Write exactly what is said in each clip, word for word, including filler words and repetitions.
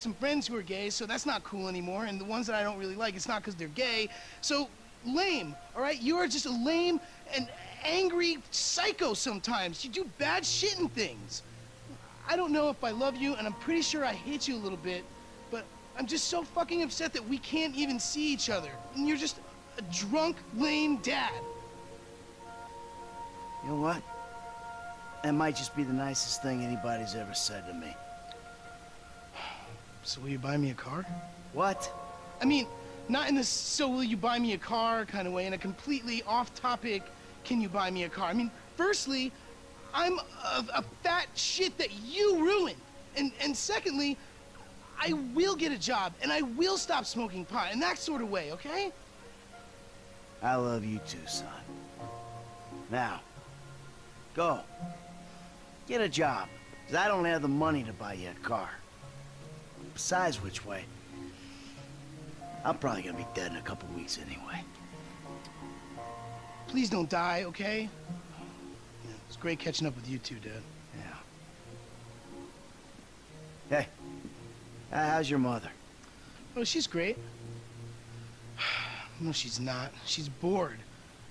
some friends who are gay, so that's not cool anymore. And the ones that I don't really like, it's not because they're gay. So lame, all right? You are just a lame and angry psycho sometimes. You do bad shit and things. I don't know if I love you, and I'm pretty sure I hate you a little bit, but I'm just so fucking upset that we can't even see each other. And you're just a drunk, lame dad. You know what? That might just be the nicest thing anybody's ever said to me. So will you buy me a car? What? I mean, not in this so will you buy me a car kind of way, in a completely off-topic can you buy me a car. I mean, firstly, I'm a, a fat shit that you ruined. And, and secondly, I will get a job, and I will stop smoking pot in that sort of way, okay? I love you too, son. Now, go. Get a job, because I don't have the money to buy you a car. Besides which way, I'm probably gonna be dead in a couple weeks anyway. Please don't die, okay? Yeah, it's great catching up with you two, Dad. Yeah. Hey, uh, how's your mother? Oh, she's great. No, she's not. She's bored.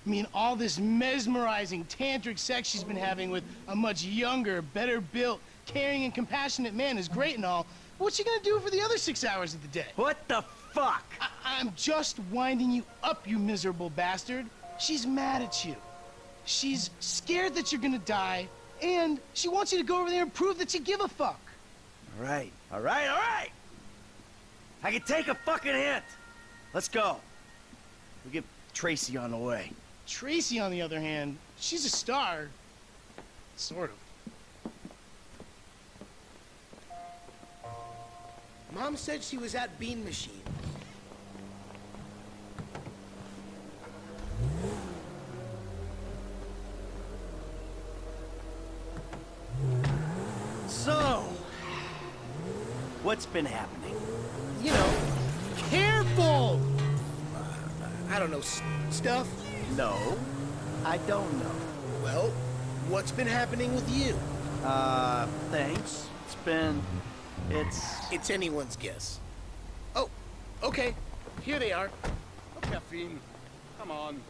I mean, all this mesmerizing tantric sex she's been having with a much younger, better-built, caring and compassionate man is great and all. What's she gonna do for the other six hours of the day? What the fuck? I I'm just winding you up, you miserable bastard. She's mad at you. She's scared that you're gonna die, and she wants you to go over there and prove that you give a fuck. All right, all right, all right! I can take a fucking hint. Let's go. We'll get Tracy on the way. Tracy, on the other hand, she's a star. Sort of. Mom said she was at Bean Machine. So, what's been happening? You know, careful! Uh, I don't know, st stuff? No, I don't know. Well, what's been happening with you? Uh, thanks. It's been... It's... It's anyone's guess. Oh, okay. Here they are. Caffeine. Come on.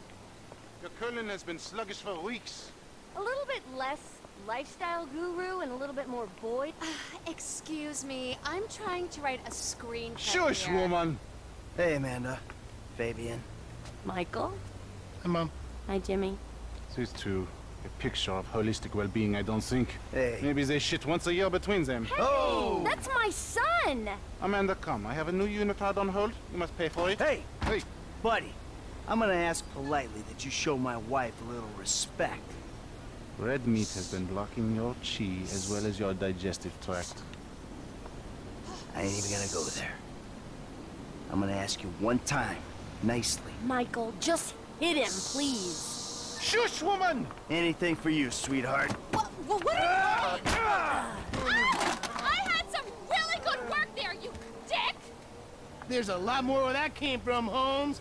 Your Colin has been sluggish for weeks. A little bit less lifestyle guru and a little bit more boy. Uh, excuse me. I'm trying to write a screenplay. Shush, woman. Hey, Amanda. Fabian. Michael. Hi, Mom. Hi, Jimmy. These two. A picture of holistic well-being, I don't think. Hey. Maybe they shit once a year between them. Hey, oh! That's my son! Amanda, come. I have a new unit card on hold. You must pay for it. Hey! Hey! Buddy, I'm gonna ask politely that you show my wife a little respect. Red meat has been blocking your chi as well as your digestive tract. I ain't even gonna go there. I'm gonna ask you one time, nicely. Michael, just hit him, please. Shush, woman! Anything for you, sweetheart. What? What? what uh, uh, I had some really good work there, you dick! There's a lot more where that came from, Holmes.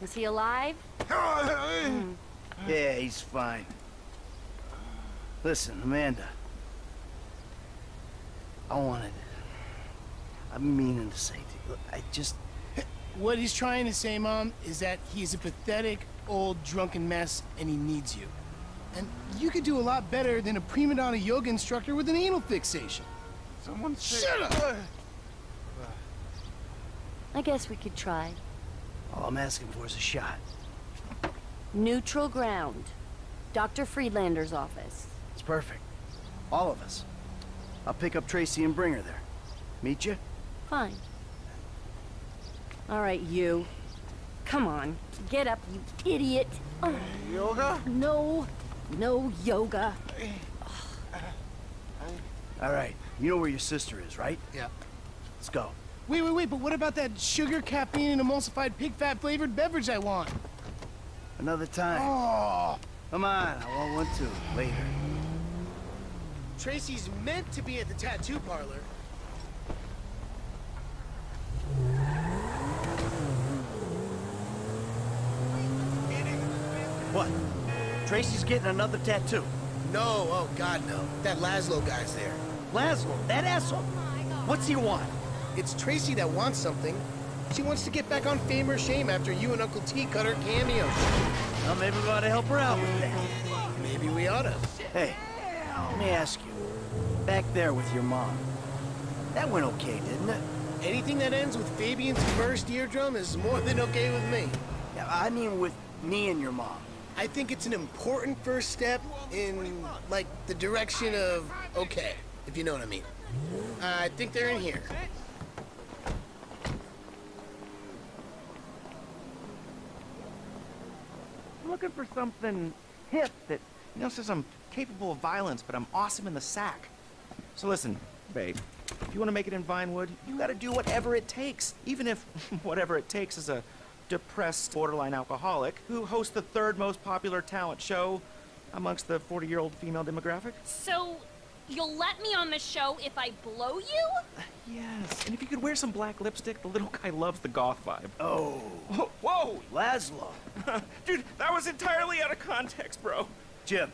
Is he alive? mm. Yeah, he's fine. Listen, Amanda. I wanted... I'm meaning to say to you, I just... What he's trying to say, Mom, is that he's a pathetic... old drunken mess, and he needs you. And you could do a lot better than a prima donna yoga instructor with an anal fixation. Someone say... Shut up! I guess we could try. All I'm asking for is a shot. Neutral ground. Doctor Friedlander's office. It's perfect. All of us. I'll pick up Tracy and bring her there. Meet you? Fine. All right, you. Come on, get up, you idiot. Oh. Yoga? No, no yoga. Oh. All right, you know where your sister is, right? Yeah. Let's go. Wait, wait, wait, but what about that sugar, caffeine, and emulsified pig fat flavored beverage I want? Another time. Oh. Come on, I want one too, later. Tracy's meant to be at the tattoo parlor. What? Tracy's getting another tattoo. No, oh God, no. That Laszlo guy's there. Laszlo? That asshole? Oh my God. What's he want? It's Tracy that wants something. She wants to get back on Fame or Shame after you and Uncle T cut her cameo. Well, maybe we ought to help her out with that. Maybe we ought to. Hey, let me ask you. Back there with your mom. That went okay, didn't it? Anything that ends with Fabian's first eardrum is more than okay with me. Yeah, I mean with me and your mom. I think it's an important first step in, like, the direction of okay, if you know what I mean. Uh, I think they're in here. I'm looking for something hip that, you know, says I'm capable of violence, but I'm awesome in the sack. So listen, babe, if you want to make it in Vinewood, you gotta do whatever it takes, even if whatever it takes is a depressed borderline alcoholic who hosts the third most popular talent show amongst the forty-year-old female demographic. So you'll let me on the show if I blow you? Yes, and if you could wear some black lipstick, the little guy loves the goth vibe. Oh. Whoa, whoa. Laszlo. Dude, that was entirely out of context, bro. Jim,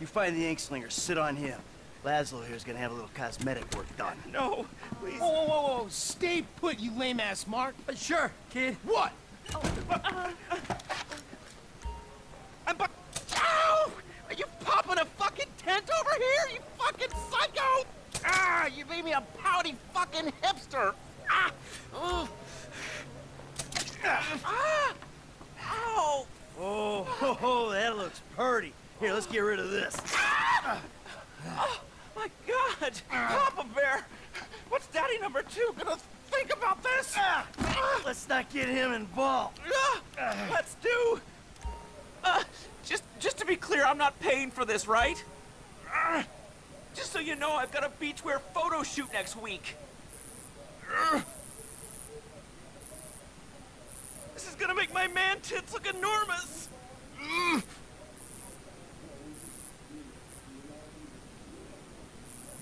you find the ink slinger, sit on him. Laszlo here's gonna have a little cosmetic work done. No, please. Whoa, whoa, whoa, whoa. Stay put, you lame-ass Mark. Uh, sure, kid. What? Oh, uh, I'm bu- Ow! Are you popping a fucking tent over here, you fucking psycho? Ah, you made me a pouty fucking hipster. Ah! Oh. Ah! Ow! Oh, ho, ho, that looks pretty. Here, let's get rid of this. Ah! Oh, my God! Papa Bear! What's Daddy number two gonna think about this? Uh, let's not get him involved. Uh, let's do. Uh, just, just to be clear, I'm not paying for this, right? Uh, just so you know, I've got a beachwear photo shoot next week. Uh, this is gonna make my man tits look enormous. Uh,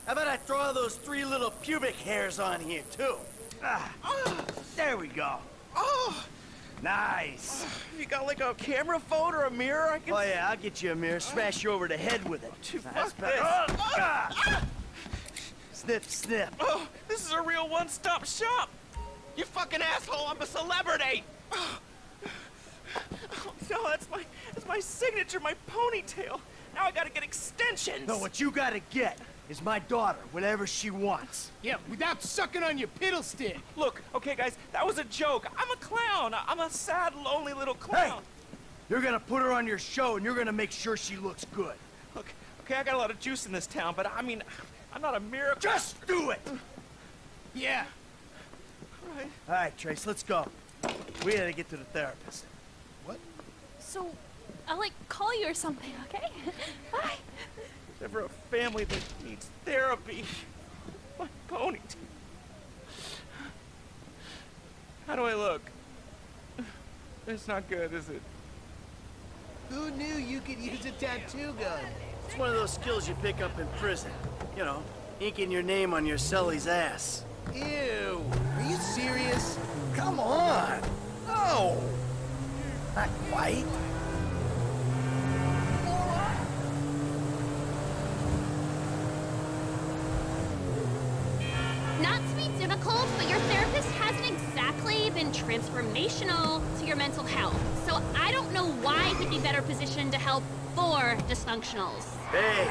How about I draw those three little pubic hairs on here, too? Ah, oh. There we go. Oh, nice. You got, like, a camera phone or a mirror I can... Oh, yeah, I'll get you a mirror. Smash you over the head with it. Dude, that's fuck this. Oh. Ah. Ah. Snip, snip. Oh, this is a real one-stop shop. You fucking asshole, I'm a celebrity. Oh. Oh, no, that's my, that's my signature, my ponytail. Now I gotta get extensions. No, what you gotta get... is my daughter, whatever she wants. Yeah, without sucking on your piddle stick. Look, okay, guys, that was a joke. I'm a clown. I'm a sad, lonely little clown. Hey, you're gonna put her on your show, and you're gonna make sure she looks good. Look, okay, I got a lot of juice in this town, but I mean, I'm not a miracle. Just do it! Yeah. All right. All right, Trace, let's go. We gotta get to the therapist. What? So, I'll, like, call you or something, okay? Bye. Ever a family that needs therapy. My ponytail. How do I look? It's not good, is it? Who knew you could use a tattoo gun? It's one of those skills you pick up in prison. You know, inking your name on your cellie's ass. Ew. Are you serious? Come on. No. Not quite. Not to be difficult, but your therapist hasn't exactly been transformational to your mental health. So I don't know why he'd be better positioned to help for dysfunctionals. Hey,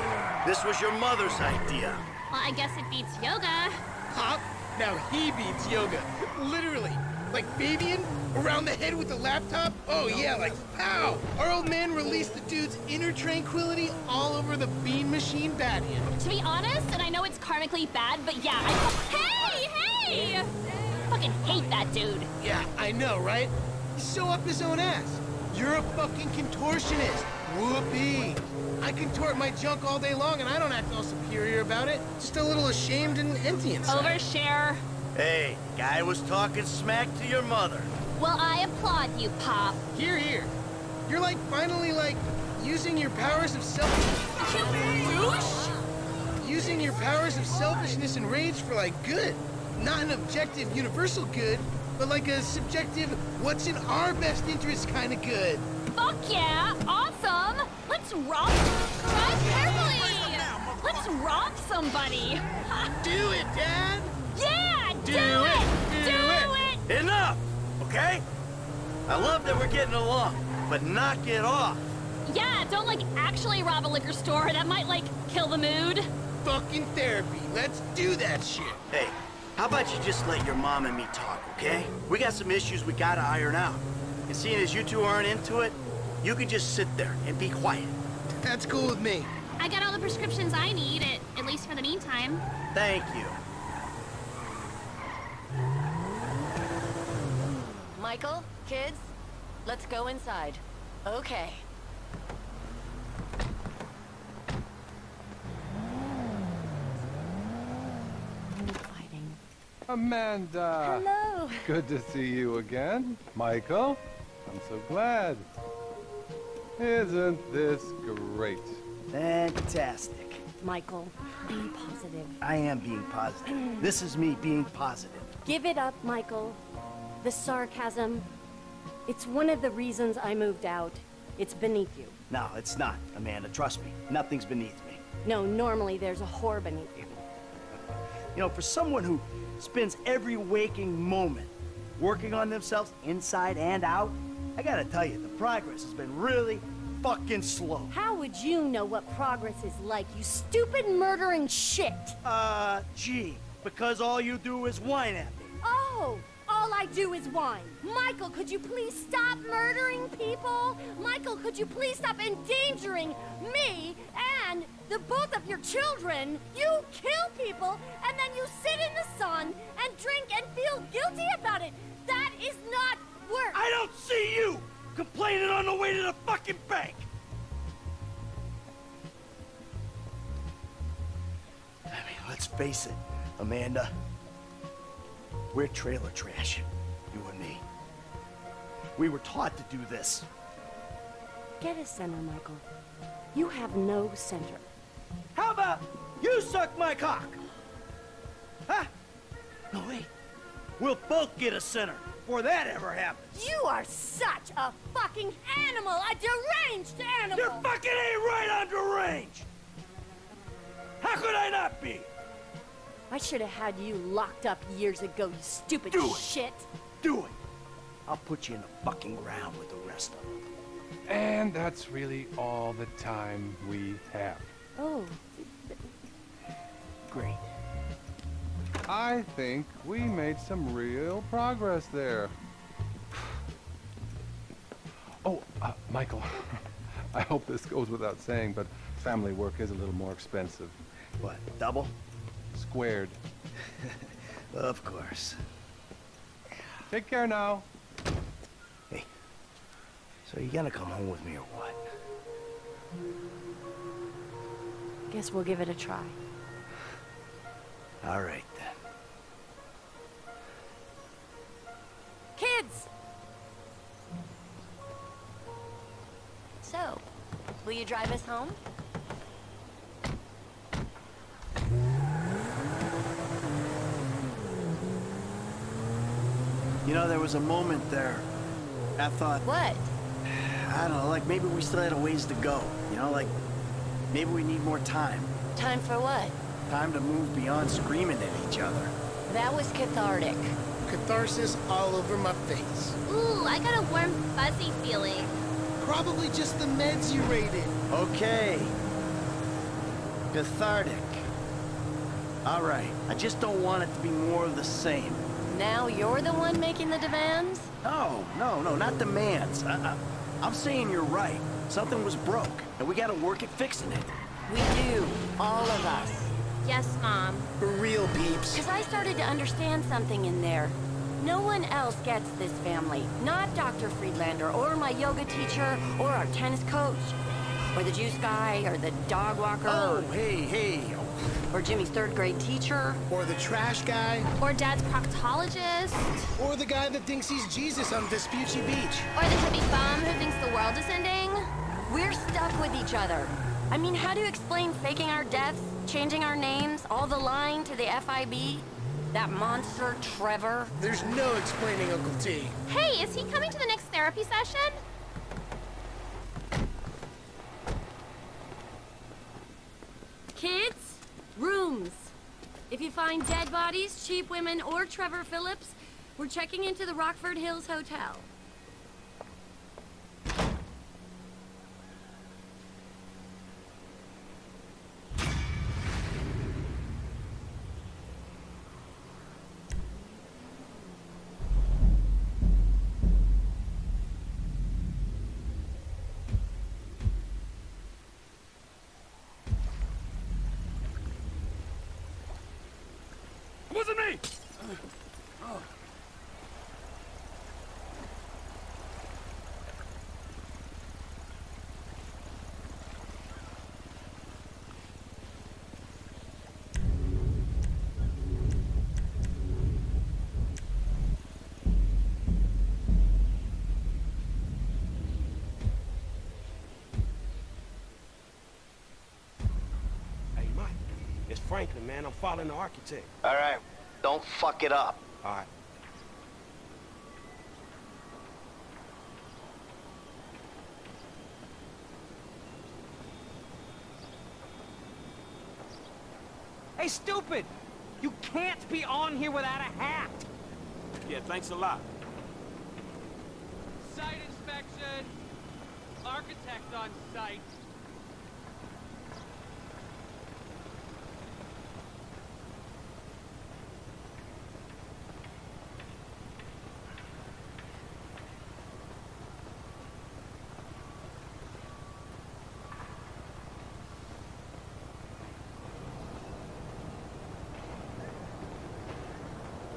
this was your mother's idea. Well, I guess it beats yoga. Pop, now he beats yoga. Literally. Like Fabian, around the head with the laptop? Oh yeah, like pow! Our old man released the dude's inner tranquility all over the Bean Machine Batman. To be honest, and I know it's karmically bad, but yeah, I... Hey! Hey! I fucking hate that dude. Yeah, I know, right? He's so up his own ass. You're a fucking contortionist. Whoopee. I contort my junk all day long and I don't act all superior about it. Just a little ashamed and empty inside. Overshare. Hey, guy was talking smack to your mother. Well, I applaud you, Pop. Hear, hear. You're, like, finally, like, using your powers of self... using your powers of selfishness and rage for, like, good. Not an objective, universal good, but like a subjective, what's in our best interest kind of good. Fuck yeah! Awesome! Let's rock... Drive carefully! Let's rock somebody! Do it, Dad! Yeah! Do it! Enough, okay? I love that we're getting along, but knock it off. Yeah, don't, like, actually rob a liquor store. That might, like, kill the mood. Fucking therapy. Let's do that shit. Hey, how about you just let your mom and me talk, okay? We got some issues we gotta iron out. And seeing as you two aren't into it, you can just sit there and be quiet. That's cool with me. I got all the prescriptions I need, at, at least for the meantime. Thank you. Michael, kids, let's go inside. Okay. Amanda! Hello! Good to see you again. Michael, I'm so glad. Isn't this great? Fantastic. Michael, be positive. I am being positive. This is me being positive. Give it up, Michael. The sarcasm. It's one of the reasons I moved out. It's beneath you. No, it's not, Amanda. Trust me. Nothing's beneath me. No, normally there's a whore beneath you. You know, for someone who spends every waking moment working on themselves inside and out, I gotta tell you, the progress has been really fucking slow. How would you know what progress is like, you stupid murdering shit? Uh, gee, because all you do is whine at me. Oh, all I do is whine. Michael, could you please stop murdering people? Michael, could you please stop endangering me and the both of your children? You kill people, and then you sit in the sun and drink and feel guilty about it. That is not work. I don't see you complaining on the way to the fucking bank. I mean, let's face it, Amanda. We're trailer trash, you and me. We were taught to do this. Get a center, Michael. You have no center. How about you suck my cock? Huh? No, wait. We'll both get a center before that ever happens. You are such a fucking animal, a deranged animal. You're fucking ain't right on deranged. How could I not be? I should have had you locked up years ago, you stupid Do shit. It. Do it. I'll put you in a fucking round with the rest of them. And that's really all the time we have. Oh. Great. I think we made some real progress there. Oh, uh, Michael, I hope this goes without saying, but family work is a little more expensive. What, double? Squared. Of course. Take care now. Hey, so you gonna come home with me or what? Guess we'll give it a try. All right, then. Kids! So, will you drive us home? You know, there was a moment there, I thought... What? I don't know, like, maybe we still had a ways to go. You know, like, maybe we need more time. Time for what? Time to move beyond screaming at each other. That was cathartic. Catharsis all over my face. Ooh, I got a warm, fuzzy feeling. Probably just the meds you rated. Okay. Cathartic. All right, I just don't want it to be more of the same. Now you're the one making the demands? No, no, no, not demands. I, I, I'm saying you're right. Something was broke, and we gotta work at fixing it. We do. All of us. Yes, Mom. For real, peeps. Because I started to understand something in there. No one else gets this family. Not Doctor Friedlander, or my yoga teacher, or our tennis coach, or the juice guy, or the dog walker. Oh, hey, hey. Or Jimmy's third grade teacher. Or the trash guy. Or Dad's proctologist. Or the guy that thinks he's Jesus on Vespucci Beach. Or the hippie bum who thinks the world is ending. We're stuck with each other. I mean, how do you explain faking our deaths, changing our names, all the lying to the F I B? That monster, Trevor? There's no explaining Uncle T. Hey, is he coming to the next therapy session? Kids? Rooms. If you find dead bodies, cheap women, or Trevor Phillips, We're checking into the Rockford Hills Hotel. Wasn't me! Uh, oh. Hey, Mike, it's Franklin, man. I'm following the architect. All right. Don't fuck it up. All right. Hey, stupid! You can't be on here without a hat! Yeah, thanks a lot. Site inspection! Architect on site.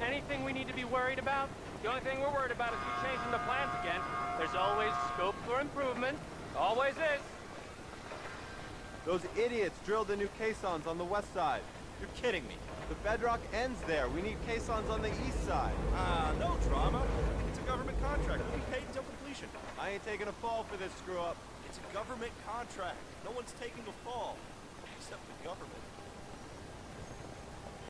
Anything we need to be worried about? The only thing we're worried about is you changing the plans again. There's always scope for improvement. Always is. Those idiots drilled the new caissons on the west side. You're kidding me. The bedrock ends there. We need caissons on the east side. Ah, uh, no drama. It's a government contract. We'll be paid until completion. I ain't taking a fall for this screw-up. It's a government contract. No one's taking a fall.